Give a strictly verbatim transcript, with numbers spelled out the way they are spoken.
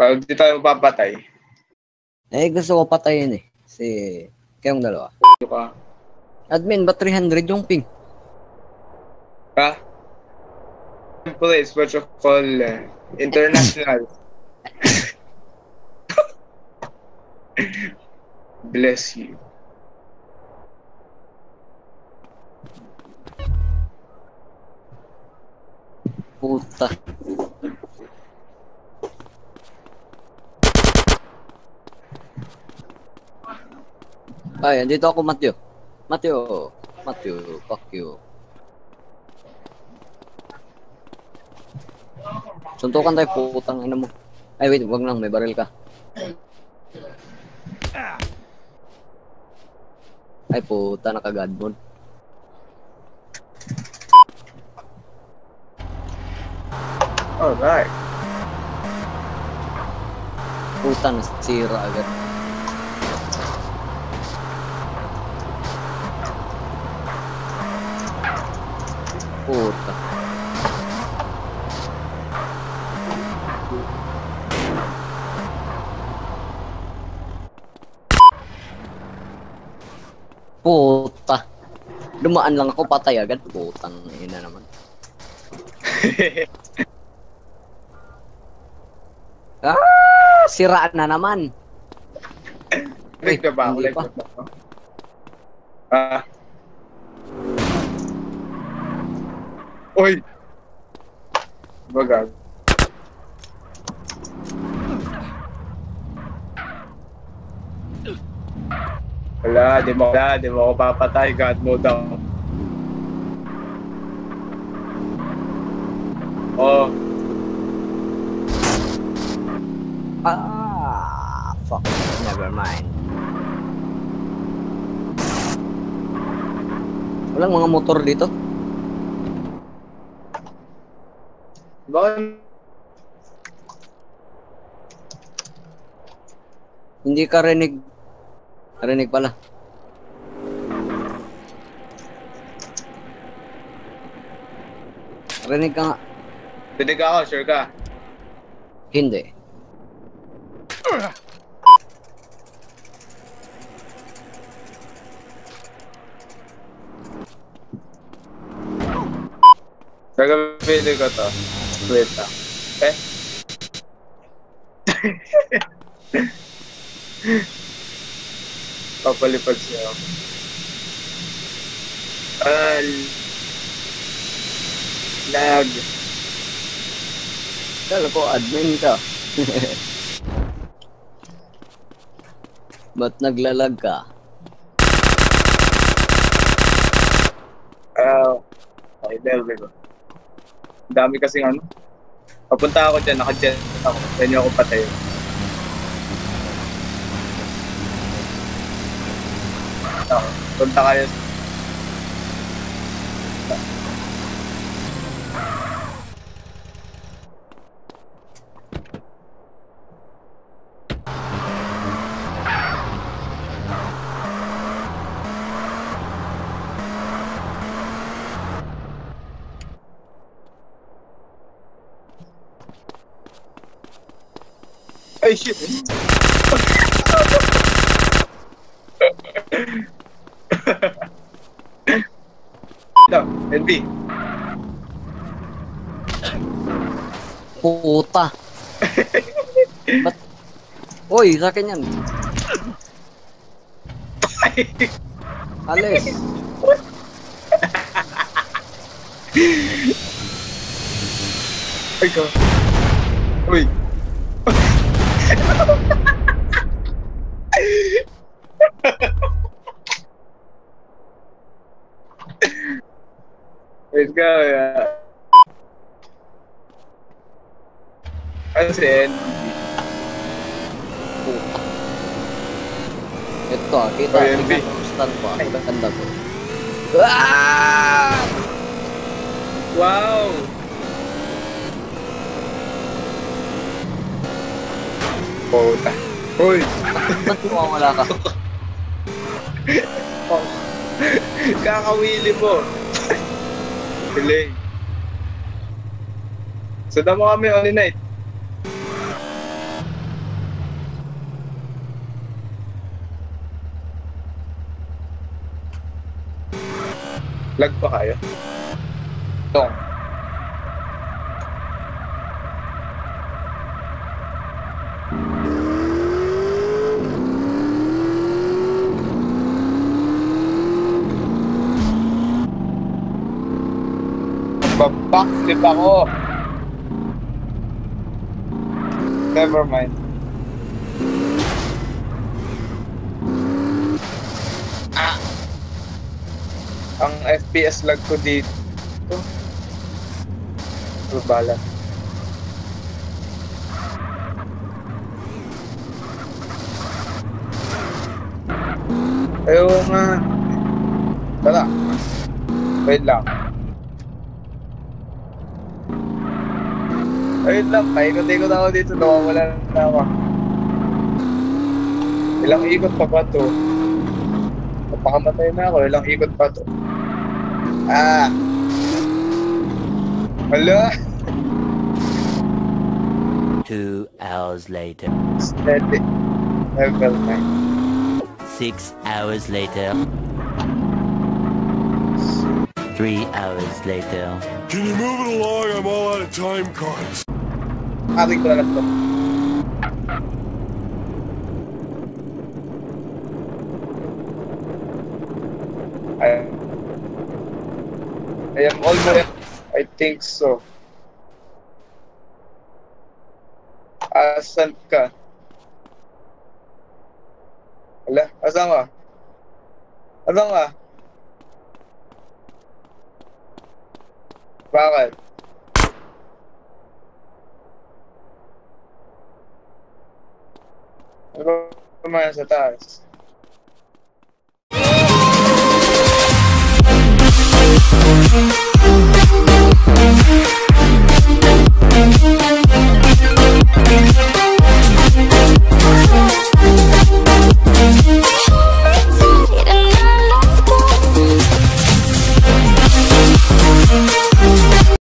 Parang di tayo papatay. Eh, gusto ko patayin eh. Kasi kayong dalawa. Ka? Admin, ba three hundred yung ping? Ha? Siyempre, it's what you call uh, international. Bless you. Puta. Ay, andito ako, Mateo. Mateo. Mateo, fuck you. Suntukan tayo, putang ina mo. Ay, wait, wag lang, may baril ka. Ay, puta, naka-godbone. Alright. Puta, nasira agad. Puta. Puta. Dumaan lang ako, patay agad. Putang ina naman. Ah, siraan na naman. Uy, na ba? Hindi pa. Ah. Uy! Bagag. Wala, di mo, wala, di mo ako papatay. God mo daw. Oh. Ah, fuck. Never mind. Walang mga motor dito. Bakit? Hindi ka rinig. Rinig pala. Rinig ka nga. Rinig ako, sure ka? Hindi. Gagawin ko to. Wait lang. Eh? Papalipad siya ako. Ah, lag. Kala ko admin ka. Ba't naglalag ka? Ah, uh, there we go. Dami kasi ano. Papunta ako dyan, naka-jet ako. Dyan yung ako patay. Punta kayo. Ay, shit! No, N B. Puta! Ba't? Uy, sa akin yan! Alis! Ay ka! Uy! Let's go, yeah. That's it. Ito, kita, kita stand pa. Maganda ko. Wow! Puta. Uy! Ba't mawawala ka? Kakawili mo! Delay. Sada mo kami all night. Lag pa kaya? Tong. Babaksit ako! Never mind. Ah! Ang F P S lag ko dito. Babala. Ayaw nga. Tala. Wait lang. Ayun lang, paikot-ikot ako dito, nawawala na ako. Ilang ikot pa ba ito? Napakamatay na ako, ilang ikot pa ito. Ah! Hala! Two hours later. Steady. Level nine. Six hours later. Three hours later. Can you move it along? I'm all out of time cards. Ating ko na lang ito. I, I am almost, I think so. Asan ka? Ala, asan ka? Asan ka? Bakit? Ano ba naman sa taas?